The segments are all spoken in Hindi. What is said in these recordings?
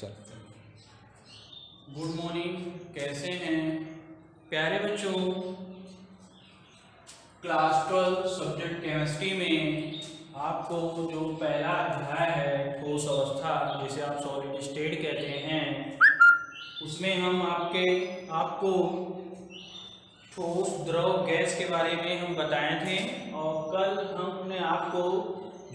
चलो गुड मॉर्निंग, कैसे हैं प्यारे बच्चों। क्लास 12 सब्जेक्ट केमिस्ट्री में आपको जो पहला अध्याय है ठोस अवस्था, जिसे आप सॉलिड स्टेट कहते हैं, उसमें हम आपको ठोस द्रव गैस के बारे में हम बताए थे। और कल हमने आपको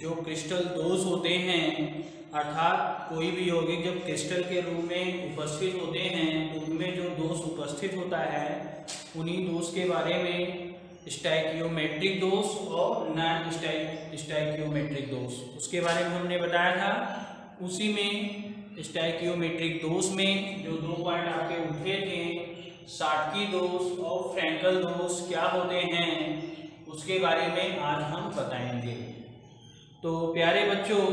जो क्रिस्टल दोष होते हैं, अर्थात कोई भी यौगिक जब क्रिस्टल के रूप में उपस्थित होते हैं तो उनमें जो दोष उपस्थित होता है उन्हीं दोष के बारे में स्टोइकियोमेट्रिक दोष और नॉन स्टोइकियोमेट्रिक दोष उसके बारे में हमने बताया था। उसी में स्टोइकियोमेट्रिक दोष में जो दो पॉइंट आपके उठे थे, शाटकी दोष और फ्रैंकल दोष क्या होते हैं, उसके बारे में आज हम बताएंगे। तो प्यारे बच्चों,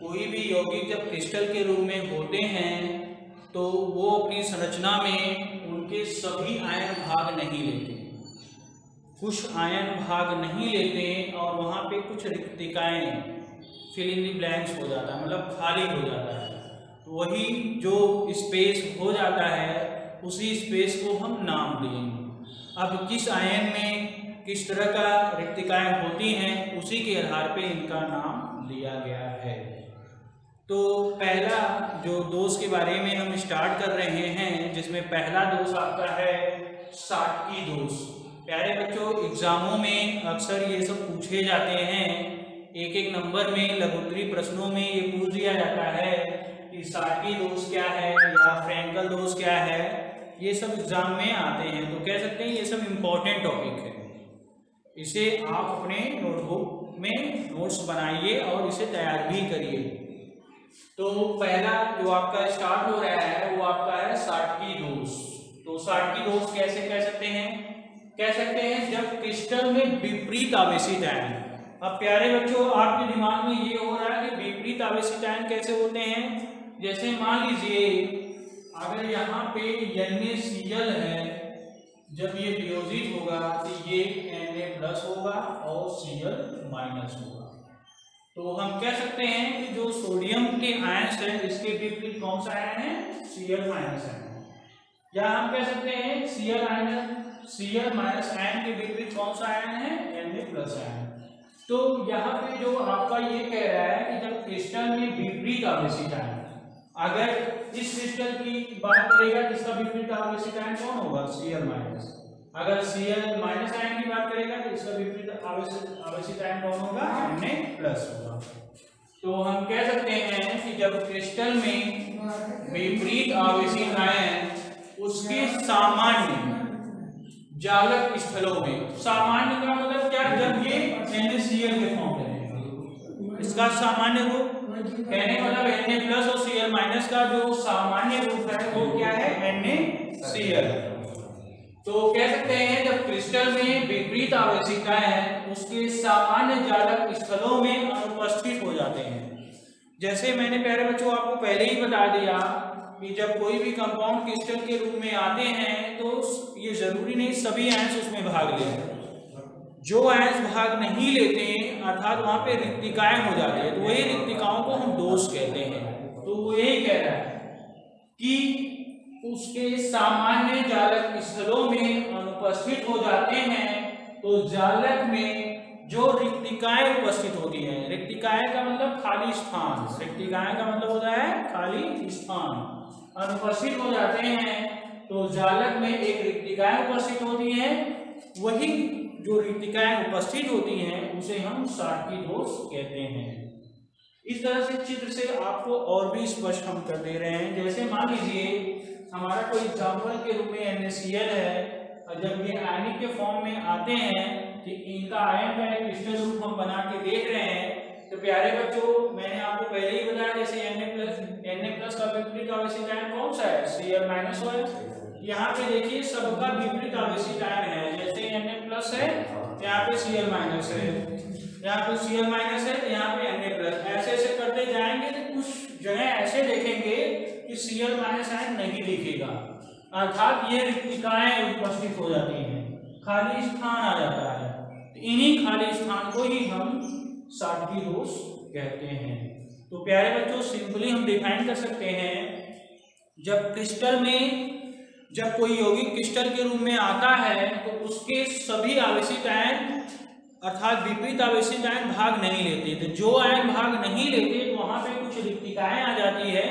कोई भी यौगिक जब क्रिस्टल के रूप में होते हैं तो वो अपनी संरचना में उनके सभी आयन भाग नहीं लेते, कुछ आयन भाग नहीं लेते और वहाँ पे कुछ रिक्तिकाएँ फिल इन द ब्लैंक्स हो जाता है, मतलब खाली हो जाता है। तो वही जो स्पेस हो जाता है उसी स्पेस को हम नाम देंगे। अब किस आयन में किस तरह का रिक्तिकाएँ होती हैं उसी के आधार पे इनका नाम दिया गया है। तो पहला जो दोष के बारे में हम स्टार्ट कर रहे हैं, जिसमें पहला दोष आपका है शाटकी दोष। प्यारे बच्चों, एग्जामों में अक्सर ये सब पूछे जाते हैं, एक एक नंबर में लघुत्तरी प्रश्नों में ये पूछ दिया जाता है कि शाटकी दोष क्या है या फ्रैंकल दोष क्या है। ये सब एग्जाम में आते हैं, तो कह सकते हैं ये सब इम्पोर्टेंट टॉपिक है। इसे आप अपने नोटबुक में नोट्स बनाइए और इसे तैयार भी करिए। तो पहला जो आपका स्टार्ट हो रहा है वो आपका है शाटकी दोष। तो शाटकी दोष कैसे कह सकते हैं? कह सकते हैं जब क्रिस्टल में विपरीत आवेशित आयन। अब प्यारे बच्चों, आपके दिमाग में ये हो रहा है कि विपरीत आवेशित आयन कैसे होते हैं। जैसे मान लीजिए अगर यहाँ पे NaCl है, जब ये वियोजित होगा तो ये Na+ होगा और Cl- होगा। तो हम कह सकते हैं कि जो सोडियम के आयंस हैं इसके विपरीत कौन सा आयन है? Cl- ion. या हम कह सकते हैं Cl- आयन के विपरीत कौन सा आयन है? Na+ ion. तो यहाँ पे जो आपका ये कह रहा है कि जब क्रिस्टल में विपरीत आवेशित आयन, अगर इस क्रिस्टल की बात करेगा तो इसका विपरीत आवेशित आयन कौन होगा? Cl-। अगर Cl- आयन की बात करेगा तो इसका विपरीत आवेशित आयन कौन होगा? Na+ होगा। तो हम कह सकते हैं कि जब क्रिस्टल में विपरीत आवेशित आयन उसके सामान्य जालक स्थलों में, सामान्य का मतलब क्या? जब ये NaCl के फॉर्म में, इसका सामान्य रूप कहने मतलब Na+ और Cl- का जो सामान्य रूप है वो क्या है? NaCl। तो कह सकते हैं जब क्रिस्टल में विपरीत आवेशित आयन उसके सामान्य जालक स्थलों में अनुपस्थित हो जाते हैं। जैसे मैंने प्यारे बच्चों आपको पहले ही बता दिया कि जब कोई भी कंपाउंड क्रिस्टल के रूप में आते हैं तो ये जरूरी नहीं सभी आयंस उसमें भाग लें। जो आयंस भाग नहीं लेते हैं अर्थात वहाँ पे रिक्तिकाएँ हो जाती है, तो वही रिक्तिकाओं को हम दोष कहते हैं। तो वो यही कह रहा है कि उसके सामान्य जालक स्थलों में अनुपस्थित हो जाते हैं। तो जालक में जो रिक्तिकाएँ उपस्थित होती हैं, रिक्तिकाएँ का मतलब खाली स्थान, रिक्तिकाएँ का मतलब होता है खाली स्थान, अनुपस्थित हो जाते हैं। तो जालक में एक रिक्तिकाएँ उपस्थित होती हैं, वही जो रिक्तिकाएँ उपस्थित होती हैं उसे हम शाटकी दोष कहते हैं। इस तरह से चित्र से आपको और भी स्पष्ट हम कर दे रहे हैं। जैसे मान लीजिए हमारा कोई एग्जाम्पल के रूप में NaCl है और जब ये आयनिक के फॉर्म में आते हैं कि इनका आयन का एक क्रिस्टल रूप हम बना के देख रहे हैं। तो प्यारे बच्चों, मैंने आपको पहले ही बताया जैसे Na+ का विपरीत आवेशित आयन कौन सा है? Cl- है। यहाँ पे देखिए सबका विपरीत आवेशित आयन है, जैसे Na+ है यहाँ पे Cl- है, यहाँ पे Cl- है, यहाँ पे Na+। ऐसे ऐसे करते जाएंगे तो कुछ जगह ऐसे देखेंगे कि Cl- आयन नहीं दिखेगा, अर्थात ये रिक्तिकाएँ उपस्थित हो जाती हैं, खाली स्थान आ जाता है। तो इन्हीं खाली स्थान को ही हम शाटकी दोष कहते हैं। तो प्यारे बच्चों सिंपली हम डिफाइन कर सकते हैं, जब क्रिस्टल में जब कोई यौगिक क्रिस्टल के रूप में आता है तो उसके सभी आवेशित आयन अर्थात विपरीत आवेशित आयन भाग नहीं लेते। तो जो आयन भाग नहीं लेते तो वहां पे कुछ रिक्तिकाएं आ जाती है,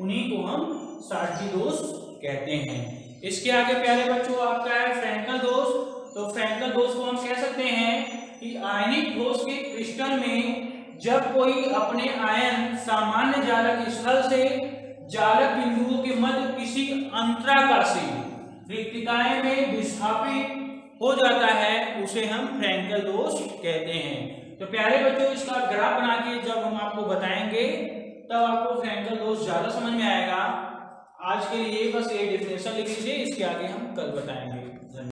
उन्हीं को हम सारथी दोष कहते हैं। इसके आगे प्यारे बच्चों आपका है फ्रैंकल दोष। तो फ्रैंकल दोष को हम कह सकते हैं कि आयनिक ठोस के क्रिस्टल में जब कोई अपने आयन सामान्य जालक स्थल से जालक बिंदुओं के मध्य किसी अंतराकाशी रिक्तिकाएं में विस्थापित हो जाता है उसे हम फ्रैंकल दोष कहते हैं। तो प्यारे बच्चों इसका ग्राफ बना के जब हम आपको बताएंगे तब आपको फ्रैंकल दोष ज्यादा समझ में आएगा। आज के लिए बस ये डेफिनेशन लिख लीजिए, इसके आगे हम कल बताएंगे। धन्यवाद।